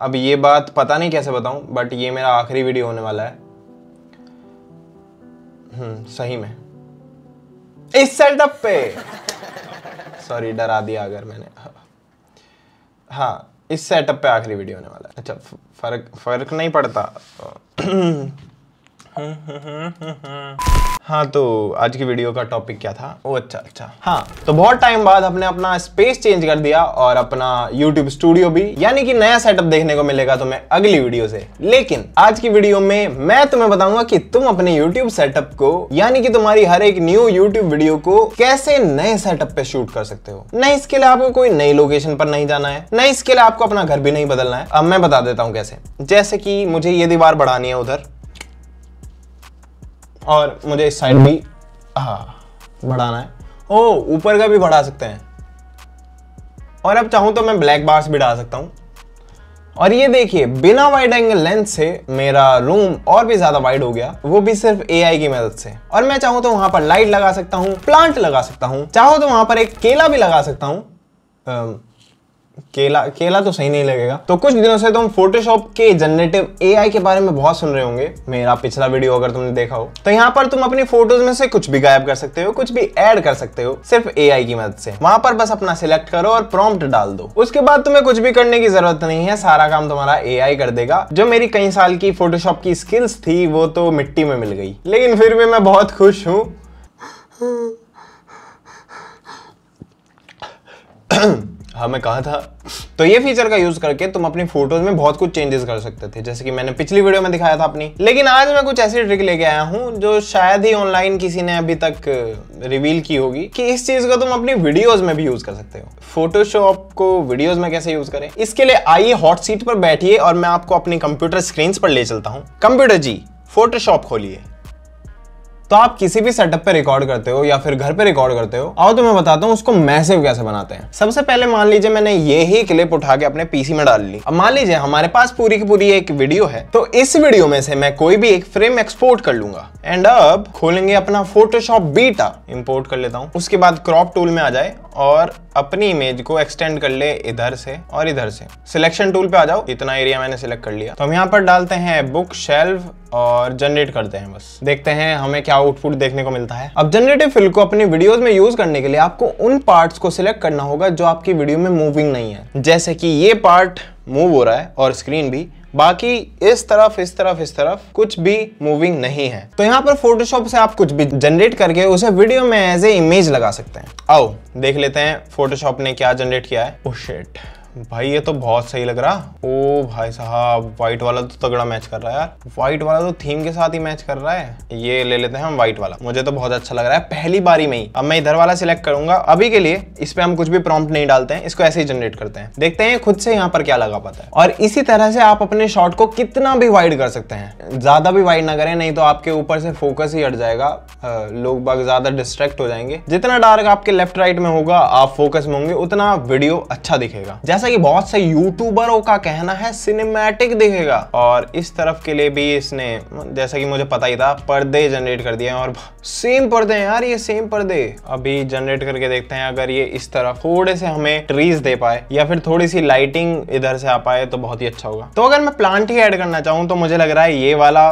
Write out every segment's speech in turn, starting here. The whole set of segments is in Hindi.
अब ये बात पता नहीं कैसे बताऊं, बट ये मेरा आखिरी वीडियो होने वाला है सही में इस सेटअप पे। सॉरी, डरा दिया अगर मैंने। हाँ, इस सेटअप पे आखिरी वीडियो होने वाला है। अच्छा, फर्क नहीं पड़ता। हाँ, तो आज की वीडियो का टॉपिक क्या था? ओ अच्छा, हाँ तो बहुत टाइम बाद हमने अपना स्पेस चेंज कर दिया और अपना YouTube स्टूडियो भी, यानी कि नया सेटअप देखने को मिलेगा तुम्हें अगली वीडियो से। लेकिन आज की वीडियो में मैं तुम्हें बताऊंगा कि तुम अपने YouTube सेटअप को, यानी कि तुम्हारी हर एक न्यू YouTube वीडियो को कैसे नए सेटअप पे शूट कर सकते हो। न इसके लिए आपको कोई नई लोकेशन पर नहीं जाना है, न इसके लिए आपको अपना घर भी नहीं बदलना है। अब मैं बता देता हूँ कैसे। जैसे कि मुझे ये दीवार बढ़ानी है उधर, और मुझे इस साइड भी बढ़ाना है। ओ, ऊपर का भी बढ़ा सकते हैं। और अब चाहूँ तो मैं ब्लैक बार्स भी डाल सकता हूँ। और ये देखिए, बिना वाइड एंगल लेंस से मेरा रूम और भी ज्यादा वाइड हो गया, वो भी सिर्फ AI की मदद से। और मैं चाहूँ तो वहां पर लाइट लगा सकता हूँ, प्लांट लगा सकता हूँ, चाहो तो वहां पर एक केला भी लगा सकता हूँ। केला तो सही नहीं लगेगा। तो कुछ दिनों से तुम फोटोशॉप के जनरेटिव AI के बारे में बहुत सुन रहे होंगे, मेरा पिछला वीडियो अगर तुमने देखा हो। तो यहाँ पर तुम अपनी फोटोज में से कुछ भी गायब कर सकते हो, कुछ भी ऐड कर सकते हो, सिर्फ AI की मदद से। वहां पर बस अपना सिलेक्ट करो और प्रॉम्प्ट डाल दो। उसके बाद तुम्हें कुछ भी करने की जरूरत नहीं है, सारा काम तुम्हारा AI कर देगा। जो मेरी कई साल की फोटोशॉप की स्किल्स थी वो तो मिट्टी में मिल गई, लेकिन फिर भी मैं बहुत खुश हूँ। हाँ, मैं कहा था। तो ये फीचर का यूज करके तुम अपनी फोटोज में बहुत कुछ चेंजेस कर सकते थे, जैसे कि मैंने पिछली वीडियो में दिखाया था अपनी। लेकिन आज मैं कुछ ऐसी ट्रिक लेके आया हूँ जो शायद ही ऑनलाइन किसी ने अभी तक रिवील की होगी, कि इस चीज को तुम अपनी वीडियोज में भी यूज कर सकते हो। फोटोशॉप को वीडियोज में कैसे यूज करें, इसके लिए आइए हॉट सीट पर बैठिए और मैं आपको अपनी कंप्यूटर स्क्रीन पर ले चलता हूँ। कंप्यूटर जी, फोटोशॉप खोलिए। तो आप किसी भी सेटअप पे रिकॉर्ड करते हो या फिर घर पे रिकॉर्ड करते हो। आओ तो मैं बताता हूँ उसको मैसिव कैसे बनाते हैं। सबसे पहले मान लीजिए मैंने ये ही क्लिप उठा के अपने PC में डाल ली। अब मान लीजिए हमारे पास पूरी की पूरी एक वीडियो है, तो इस वीडियो में से मैं कोई भी एक फ्रेम एक्सपोर्ट कर लूंगा। एंड अब खोलेंगे अपना फोटोशॉप बीटा, इम्पोर्ट कर लेता हूँ। उसके बाद क्रॉप टूल में आ जाए और अपनी इमेज को एक्सटेंड कर ले इधर से और इधर से। सिलेक्शन टूल पे आ जाओ, इतना एरिया मैंने सिलेक्ट कर लिया। तो हम यहाँ पर डालते हैं बुक शेल्फ और जनरेट करते हैं, बस देखते हैं हमें क्या आउटपुट देखने को मिलता है। अब जनरेटिव फिल को अपनी वीडियोस में यूज करने के लिए आपको उन पार्ट्स को सिलेक्ट करना होगा जो आपकी वीडियो में मूविंग नहीं है। जैसे कि ये पार्ट मूव हो रहा है और स्क्रीन भी, बाकी इस तरफ कुछ भी मूविंग नहीं है। तो यहाँ पर फोटोशॉप से आप कुछ भी जनरेट करके उसे वीडियो में एज ए इमेज लगा सकते हैं। आओ देख लेते हैं फोटोशॉप ने क्या जनरेट किया है। ओह शिट भाई, ये तो बहुत सही लग रहा। ओ भाई साहब, व्हाइट वाला तो तगड़ा मैच कर रहा है यार। व्हाइट वाला तो थीम के साथ ही मैच कर रहा है। ये ले लेते हैं हम व्हाइट वाला, मुझे तो बहुत अच्छा लग रहा है पहली बारी में ही। अब मैं इधर वाला सिलेक्ट करूंगा अभी के लिए। इस पे हम कुछ भी प्रॉम्प्ट नहीं डालते हैं, इसको ऐसे ही जनरेट करते हैं, देखते हैं खुद से यहाँ पर क्या लगा पाता है। और इसी तरह से आप अपने शॉट को कितना भी वाइड कर सकते हैं। ज्यादा भी वाइड ना करें, नहीं तो आपके ऊपर से फोकस ही हट जाएगा, लोग बाग ज्यादा डिस्ट्रैक्ट हो जाएंगे। जितना डार्क आपके लेफ्ट राइट में होगा, आप फोकस में होंगे, उतना वीडियो अच्छा दिखेगा। कि बहुत से यूट्यूबरों का कहना है सिनेमैटिक दिखेगा। और इस तरफ के लिए भी इसने, जैसा कि मुझे पता ही था, पर्दे जनरेट कर दिए हैं। और सेम पर्दे हैं यार, ये सेम पर्दे। अभी जनरेट करके देखते हैं, अगर ये इस तरफ थोड़े से हमें ट्रीज दे पाए या फिर थोड़ी सी लाइटिंग इधर से आ पाए तो बहुत ही अच्छा होगा। तो अगर मैं प्लांट ही ऐड करना चाहूँ तो मुझे लग रहा है ये वाला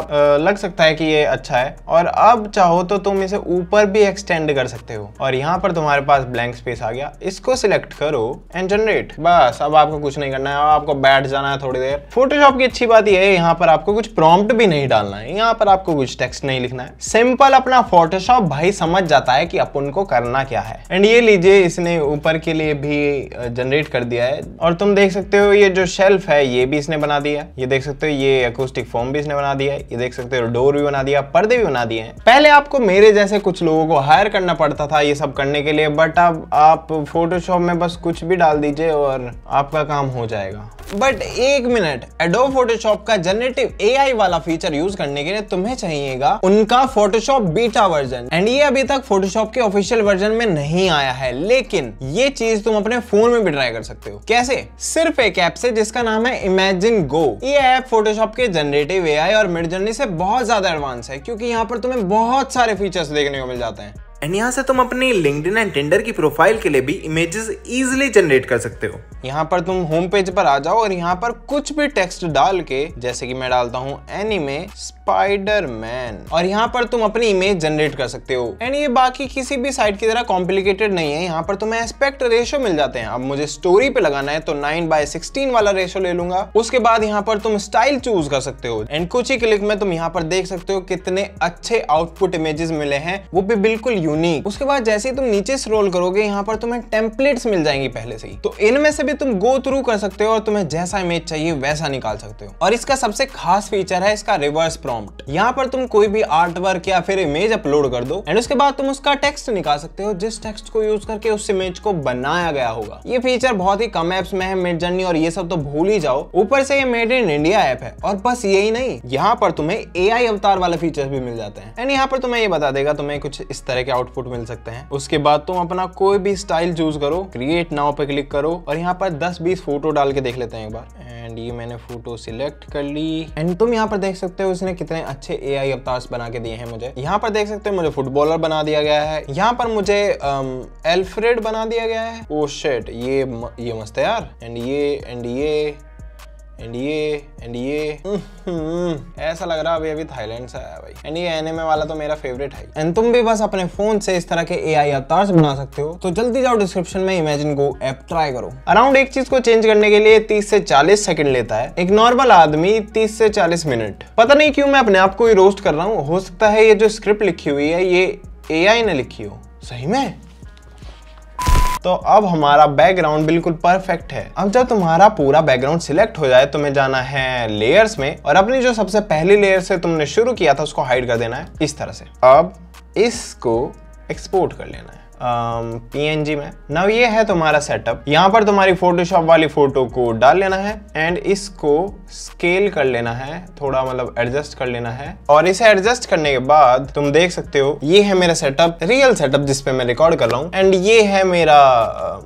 लग सकता है कि ये अच्छा है। और अब चाहो तो तुम इसे ऊपर भी एक्सटेंड कर सकते हो। और यहाँ पर तुम्हारे पास ब्लैंक स्पेस आ गया, इसको सिलेक्ट करो एंड जनरेट। बस अब आपको कुछ नहीं करना है, आपको बैठ जाना है थोड़ी देर। फोटोशॉप की अच्छी बात यह है, यहाँ पर आपको कुछ प्रॉम्प्ट भी नहीं डालना है, यहाँ पर आपको कुछ टेक्स्ट नहीं लिखना है। सिंपल अपना फोटोशॉप भाई समझ जाता है कि अपन को करना क्या है। एंड ये लीजिए, इसने ऊपर के लिए भी जनरेट कर दिया है। और तुम देख सकते हो ये जो शेल्फ है ये भी इसने बना दिया, ये देख सकते हो। ये एकॉस्टिक फॉर्म भी इसने बना दिया, ये देख सकते हो। डोर भी बना दिया, पर्दे भी बना दिए हैं। पहले आपको मेरे जैसे कुछ लोगों को हायर करना पड़ता था ये सब करने के लिए, बट अब आप फोटोशॉप में बस कुछ भी डाल दीजिए और आपका काम हो जाएगा। बट एक मिनट, एडोब फोटोशॉप का जनरेटिव AI वाला फीचर यूज करने के लिए तुम्हें चाहिएगा उनका फोटोशॉप बीटा वर्जन। एंड ये अभी तक फोटोशॉप के ऑफिशियल वर्जन में नहीं आया है, लेकिन ये चीज तुम अपने फोन में भी ट्राई कर सकते हो। कैसे? सिर्फ एक ऐप से जिसका नाम है इमेजिन गो। ये ऐप फोटोशॉप के जनरेटिव AI और मिडजर्नी से बहुत ज्यादा एडवांस है, क्योंकि यहाँ पर तुम्हें बहुत सारे फीचर्स देखने को मिल जाते हैं। एंड यहाँ से तुम अपनी लिंक्डइन एंड टिंडर की प्रोफाइल के लिए भी इमेजेस इजिली जनरेट कर सकते हो। यहाँ पर तुम होम पेज पर आ जाओ और यहाँ पर कुछ भी टेक्स्ट डाल के, जैसे कि मैं डालता हूँ एनीमे स्पाइडरमैन, और यहाँ पर तुम अपनी इमेज जनरेट कर सकते हो। एंड ये बाकी किसी भी साइट की तरह कॉम्प्लिकेटेड नहीं है। यहाँ पर तुम्हें एस्पेक्ट रेशियो मिल जाते हैं। अब मुझे स्टोरी पे लगाना है तो 9:16 वाला रेशियो ले लूंगा। उसके बाद यहाँ पर तुम स्टाइल चूज कर सकते हो एंड कुछ ही क्लिक में तुम यहाँ पर देख सकते हो कितने अच्छे आउटपुट इमेजेस मिले हैं, वो भी बिल्कुल यूनिक। उसके बाद जैसे ही तुम नीचे स्क्रॉल करोगे यहाँ पर तुम्हें टेम्पलेट्स मिल जाएंगी पहले से ही, तो इनमें से भी तुम गो थ्रू कर सकते हो और तुम्हें जैसा इमेज चाहिए वैसा निकाल सकते हो। और इसका सबसे खास फीचर है इसका रिवर्स प्रॉम्प्ट। यहाँ पर तुम कोई भी आर्ट वर्क या फिर इमेज अपलोड कर दो एंड उसके बाद तुम उसका टेक्स्ट निकाल सकते हो जिस टेक्स्ट को यूज करके उस इमेज को बनाया गया होगा। ये फीचर बहुत ही कम एप्स में है, मिडजर्नी और ये सब तो भूल ही जाओ। ऊपर से ये मेड इन इंडिया ऐप है और बस यही नहीं, यहाँ पर तुम्हें AI अवतार वाले फीचर्स भी मिल जाते हैं एंड यहाँ पर तुम्हें ये बता देगा तुम्हें कुछ इस तरह के आउटपुट मिल सकते हैं। उसके बाद तुम अपना कोई भी स्टाइल चूज करो, क्रिएट नाउ पे क्लिक करो और यहाँ पर 10-20 फोटो डाल के देख लेते हैं एक बार। एंड ये मैंने फोटो सिलेक्ट कर ली एंड तुम यहाँ पर देख सकते हो इसने कितने अच्छे AI अवतार्स बना के दिए हैं मुझे। यहाँ पर देख सकते हो मुझे फुटबॉलर बना दिया गया है, यहाँ पर मुझे एल्फ्रेड बना दिया गया है। ओ शिट, ये मस्त है यार। एंड ये ऐसा लग रहा है अभी थाईलैंड से आया भाई। एंड ये एनिमे वाला तो मेरा फेवरेट है। एंड तुम भी बस अपने फोन से इस तरह के AI अवतार्स बना सकते हो। तो जल्दी जाओ डिस्क्रिप्शन में इमेजिन गो ऐप ट्राई करो। अराउंड एक चीज को चेंज करने के लिए 30 से 40 सेकंड लेता है, एक नॉर्मल आदमी 30 से 40 मिनट। पता नहीं क्यों मैं अपने आप को ही रोस्ट कर रहा हूँ। हो सकता है ये जो स्क्रिप्ट लिखी हुई है ये AI ने लिखी हो सही में। तो अब हमारा बैकग्राउंड बिल्कुल परफेक्ट है। अब जब तुम्हारा पूरा बैकग्राउंड सिलेक्ट हो जाए तुम्हें जाना है लेयर्स में और अपनी जो सबसे पहली लेयर से तुमने शुरू किया था उसको हाइड कर देना है इस तरह से। अब इसको एक्सपोर्ट कर लेना है PNG में। नाउ ये है तुम्हारा सेटअप। यहाँ पर तुम्हारी फोटोशॉप वाली फोटो को डाल लेना है एंड इसको स्केल कर लेना है, थोड़ा मतलब एडजस्ट कर लेना है। और इसे एडजस्ट करने के बाद तुम देख सकते हो ये है मेरा सेटअप, रियल सेटअप जिसपे मैं रिकॉर्ड कर रहा हूँ। एंड ये है मेरा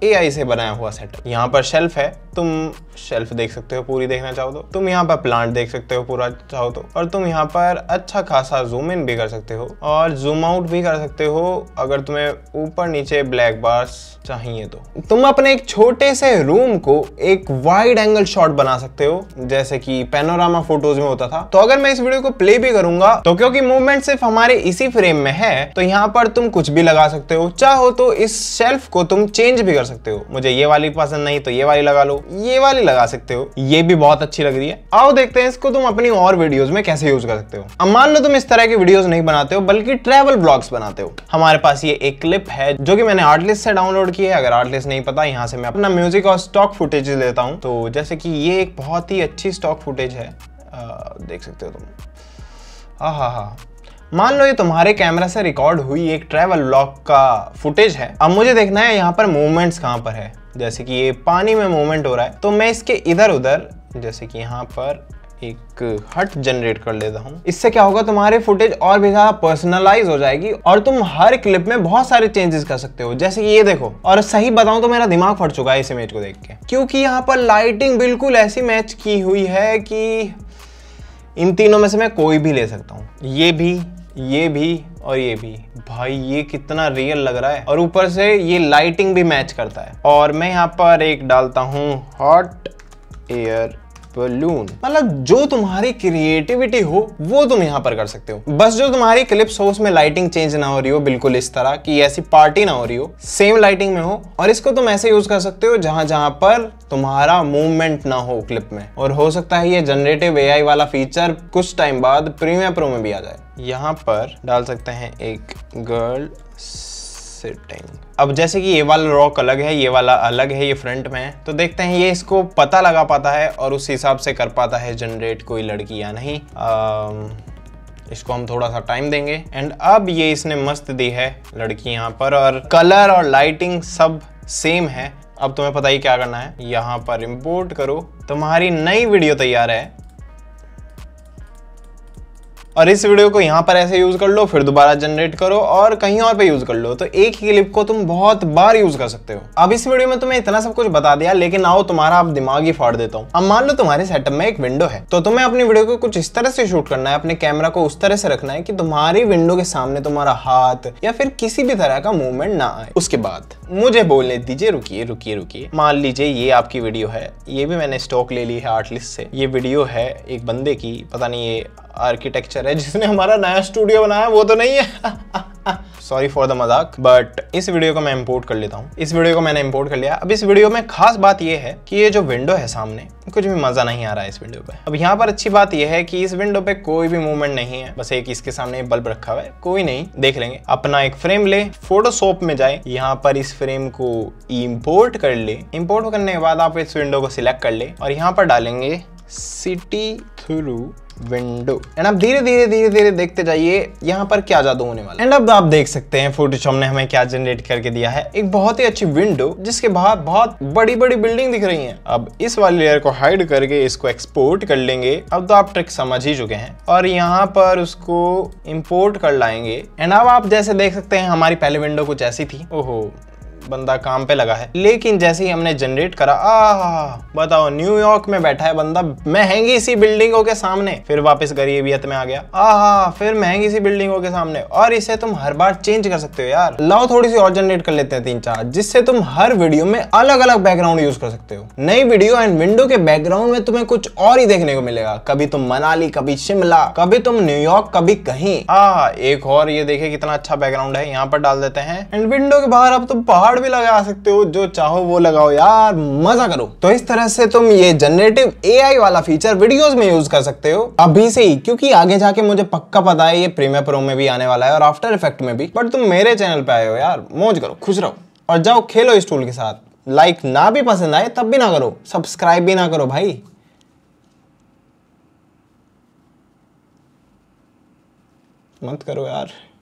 AI से बनाया हुआ सेटअप। यहाँ पर शेल्फ है, तुम शेल्फ देख सकते हो पूरी देखना चाहो तो, तुम यहाँ पर प्लांट देख सकते हो पूरा चाहो तो, और तुम यहाँ पर अच्छा खासा जूम इन भी कर सकते हो और जूम आउट भी कर सकते हो अगर तुम्हें ऊपर नीचे ब्लैक बार्स चाहिए तो। तुम अपने एक छोटे से रूम को एक वाइड एंगल शॉट बना सकते हो जैसे कि पैनोरामा फोटोज में होता था। तो अगर मैं इस वीडियो को प्ले भी करूंगा तो क्योंकि मूवमेंट सिर्फ हमारे इसी फ्रेम में है तो यहाँ पर तुम कुछ भी लगा सकते हो। चाहो तो इस शेल्फ को तुम चेंज भी कर सकते हो, मुझे ये वाली पसंद नहीं तो ये वाली लगा लो, ये वाली लगा सकते हो, ये भी बहुत अच्छी लग रही है। आओ देखते हैं इसको तुम अपनी और वीडियोस में कैसे यूज कर सकते हो। अब मान लो तुम इस तरह की वीडियोस नहीं बनाते हो बल्कि ट्रैवल ब्लॉग्स बनाते हो। हमारे पास ये एक क्लिप है जो कि मैंने आर्टलिस्ट से डाउनलोड की है। अगर आर्टलिस्ट नहीं पता, यहाँ से मैं अपना म्यूजिक और स्टॉक फुटेज लेता हूँ। तो जैसे कि ये एक बहुत ही अच्छी स्टॉक फुटेज है, देख सकते हो तुम। आहा, मान लो ये तुम्हारे कैमरा से रिकॉर्ड हुई एक ट्रैवल ब्लॉग का फुटेज है। अब मुझे देखना है यहाँ पर मूवमेंट्स कहाँ पर है। जैसे कि ये पानी में मूवमेंट हो रहा है तो मैं इसके इधर उधर जैसे कि यहाँ पर एक हट जनरेट कर लेता हूँ। इससे क्या होगा तुम्हारे फुटेज और भी ज़्यादा पर्सनलाइज हो जाएगी और तुम हर क्लिप में बहुत सारे चेंजेस कर सकते हो। जैसे कि ये देखो, और सही बताऊं तो मेरा दिमाग फट चुका है इस इमेज को देख के, क्योंकि यहाँ पर लाइटिंग बिल्कुल ऐसी मैच की हुई है कि इन तीनों में से मैं कोई भी ले सकता हूँ, ये भी और ये भी। भाई ये कितना रियल लग रहा है और ऊपर से ये लाइटिंग भी मैच करता है। और मैं यहाँ पर एक डालता हूँ हॉट एयर बलून। मतलब जो तुम्हारी क्रिएटिविटी हो वो तुम यहाँ पर कर सकते हो। बस जो तुम्हारी क्लिप्स हो उसमें लाइटिंग चेंज ना हो रही हो, बिल्कुल इस तरह की ऐसी पार्टी ना हो रही हो, सेम लाइटिंग में हो। और इसको तुम ऐसे यूज कर सकते हो जहां जहां पर तुम्हारा मूवमेंट ना हो क्लिप में। और हो सकता है ये जनरेटिव AI वाला फीचर कुछ टाइम बाद प्रीमियर प्रो में भी आ जाए। यहाँ पर डाल सकते हैं एक गर्ल सिटिंग। अब जैसे कि ये वाला रॉक अलग है, ये वाला अलग है, ये फ्रंट में है। तो देखते हैं ये इसको पता लगा पाता है और उस हिसाब से कर पाता है जनरेट कोई लड़की या नहीं। इसको हम थोड़ा सा टाइम देंगे एंड अब ये इसने मस्त दी है लड़की यहाँ पर, और कलर और लाइटिंग सब सेम है। अब तुम्हें पता ही क्या करना है, यहाँ पर इम्पोर्ट करो, तुम्हारी नई वीडियो तैयार है। और इस वीडियो को यहाँ पर ऐसे यूज़ कर लो, फिर दोबारा जनरेट करो और कहीं और पे यूज़ कर लो, तो एक ही क्लिप को तुम बहुत बार यूज़ कर सकते हो। अब इस वीडियो में तुम्हें इतना सब कुछ बता दिया, लेकिन आओ तुम्हारा अब दिमाग ही फाड़ देता हूँ। अब मान लो तुम्हारे सेटअप में एक विंडो है, तो तुम्हें अपनी वीडियो को कुछ इस तरह से शूट करना है, अपने कैमरा को उस तरह से रखना है कि तुम्हारी विंडो के सामने तुम्हारा हाथ या फिर किसी भी तरह का मूवमेंट ना आए। उसके बाद मुझे बोलने दीजिए, रुकिए रुकिए रुकिए। मान लीजिए ये आपकी वीडियो है, ये भी मैंने स्टॉक ले ली है आर्टलिस्ट से। ये वीडियो है एक बंदे की, पता नहीं ये आर्किटेक्चर है जिसने हमारा नया स्टूडियो बनाया, वो तो नहीं है। सॉरी फॉर द मजाक, बट इस वीडियो को मैं इंपोर्ट कर लेता हूँ। इस वीडियो को मैंने इंपोर्ट कर लिया। अब इस वीडियो में खास बात यह है कि ये जो विंडो है सामने, कुछ भी मजा नहीं आ रहा है इस विंडो पे। अब यहाँ पर अच्छी बात यह है कि इस विंडो पे कोई भी मूवमेंट नहीं है, बस एक इसके सामने बल्ब रखा हुआ है, कोई नहीं, देख लेंगे। अपना एक फ्रेम ले, फोटोशॉप में जाए, यहाँ पर इस फ्रेम को इम्पोर्ट कर ले। इम्पोर्ट करने के बाद आप इस विंडो को सिलेक्ट कर ले और यहाँ पर डालेंगे सिटी थ्रू विंडो। एंड आप धीरे धीरे धीरे धीरे देखते जाइए यहाँ पर क्या जादू होने वाला है। एंड अब आप देख सकते हैं फोटोशॉप ने हमें क्या जनरेट करके दिया है, एक बहुत ही अच्छी विंडो जिसके बाहर बहुत बड़ी बड़ी बिल्डिंग दिख रही हैं। अब इस वाली लेयर को हाइड करके इसको एक्सपोर्ट कर लेंगे। अब तो आप ट्रिक समझ ही चुके हैं और यहाँ पर उसको इम्पोर्ट कर लाएंगे। एंड अब आप जैसे देख सकते हैं हमारी पहले विंडो कुछ ऐसी थी। ओहो, बंदा काम पे लगा है, लेकिन जैसे ही हमने जनरेट करा, बताओ न्यूयॉर्क में बैठा है बंदा महंगी सी बिल्डिंगों के सामने, फिर वापस गरीबियत में आ गया, फिर महंगी सी बिल्डिंगों के सामने। और इसे तुम हर बार चेंज कर सकते हो यार। लाओ थोड़ी सी और जनरेट कर लेते हैं 3-4, जिससे तुम हर वीडियो में अलग अलग बैकग्राउंड यूज कर सकते हो। नई वीडियो एंड विंडो के बैकग्राउंड में तुम्हें कुछ और ही देखने को मिलेगा। कभी तुम मनाली, कभी शिमला, कभी तुम न्यूयॉर्क, कभी कहीं। एक और ये देखे कितना अच्छा बैकग्राउंड है, यहाँ पर डाल देते हैं। एंड विंडो के बाहर अब तुम पहाड़ भी लगा सकते हो, जो चाहो वो लगाओ यार, मजा करो। तो इस तरह से तुम ये जनरेटिव एआई वाला फीचर वीडियोस में यूज कर सकते हो अभी से ही, क्योंकि आगे जाके मुझे पक्का पता है ये प्रीमियर प्रो में भी आने वाला है और आफ्टर इफेक्ट में भी। बट तुम मेरे चैनल पे आए हो यार, मौज करो, खुश रहो और जाओ खेलो इस टूल के साथ। लाइक ना भी पसंद आए तब भी ना करो, सब्सक्राइब भी ना करो भाई। मत करो यार।